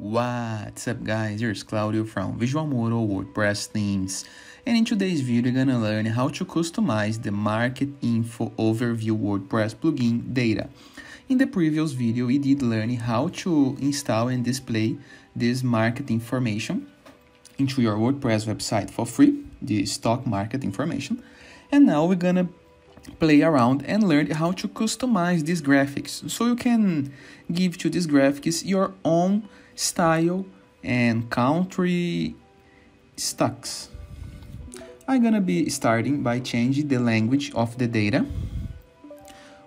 What's up guys, here's Claudio from Visual Modo WordPress themes, and in today's video you're gonna learn how to customize the Market Info Overview WordPress plugin data. In the previous video we did learn how to install and display this market information into your WordPress website for free, the stock market information, and now we're gonna play around and learn how to customize these graphics so you can give to these graphics your own style and country stocks. I'm gonna be starting by changing the language of the data.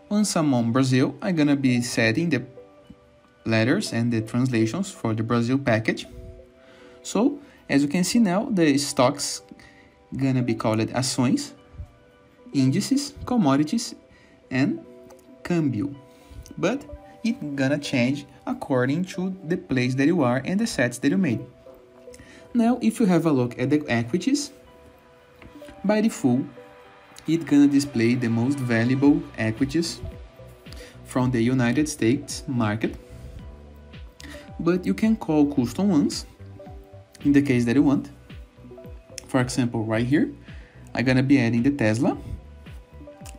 Once I'm on Brazil, I'm gonna be setting the letters and the translations for the Brazil package. So as you can see now, the stocks gonna be called ações, indices, commodities and câmbio, but it's gonna change according to the place that you are and the sets that you made. Now, if you have a look at the equities, by default, it's gonna display the most valuable equities from the United States market, but you can call custom ones in the case that you want. For example, right here, I'm gonna be adding the Tesla,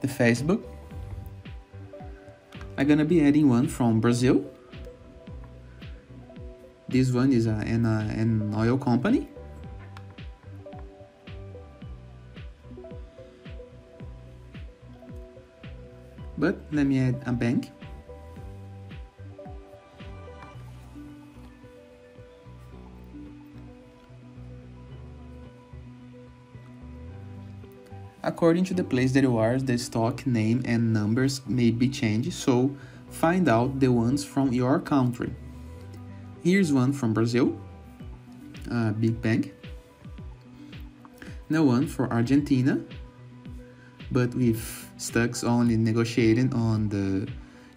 the Facebook. I'm gonna be adding one from Brazil. This one is an oil company. But let me add a bank. According to the place that you are, the stock name and numbers may be changed, so find out the ones from your country. Here's one from Brazil, big bank. Now one for Argentina, but with stocks only negotiating on the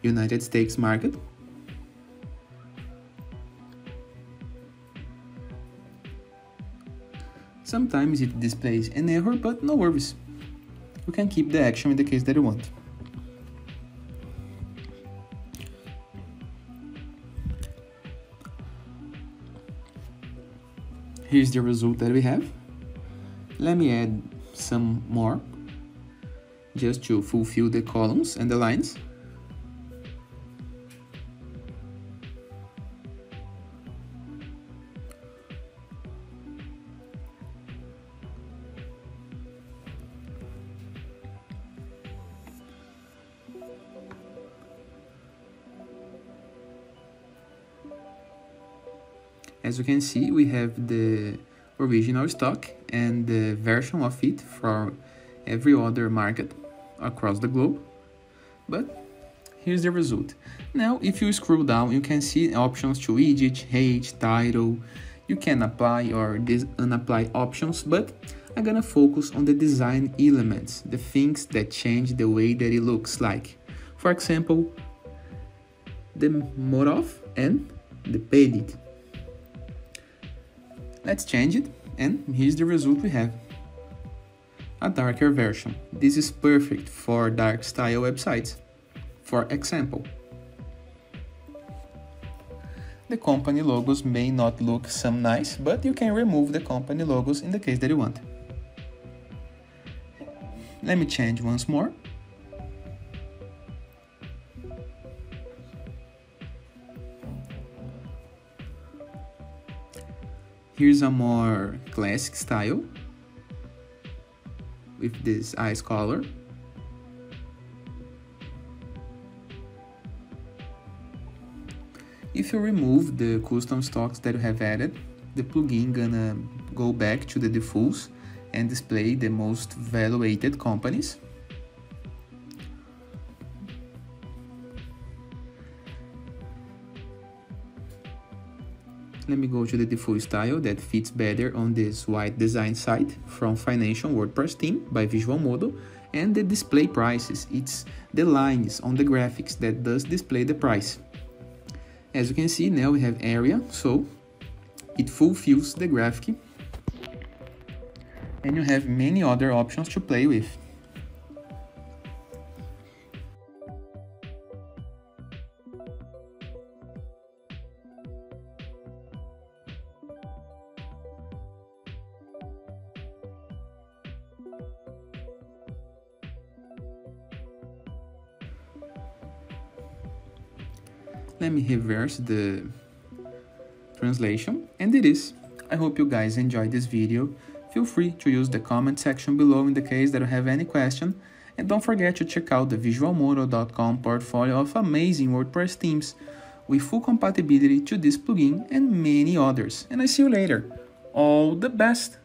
United States market. Sometimes it displays an error, but no worries. You can keep the action in the case that you want. Here's the result that we have. Let me add some more, just to fulfill the columns and the lines. As you can see, we have the original stock and the version of it for every other market across the globe. But here's the result. Now, if you scroll down, you can see options to edit, hide, title. You can apply or unapply options, but I'm gonna focus on the design elements, the things that change the way that it looks like. For example, the mode of and the padded. Let's change it, and here's the result we have. A darker version. This is perfect for dark style websites, for example. The company logos may not look some nice, but you can remove the company logos in the case that you want. Let me change once more. Here's a more classic style with this ice color. If you remove the custom stocks that you have added, the plugin gonna go back to the defaults and display the most valued companies. Let me go to the default style that fits better on this white design site from Financial WordPress theme by Visual Modo, and the display prices. It's the lines on the graphics that does display the price. As you can see, now we have area, so it fulfills the graphic, and you have many other options to play with. Let me reverse the translation, and it is. I hope you guys enjoyed this video. Feel free to use the comment section below in the case that you have any question, and don't forget to check out the visualmodo.com portfolio of amazing WordPress themes with full compatibility to this plugin and many others. And I see you later. All the best!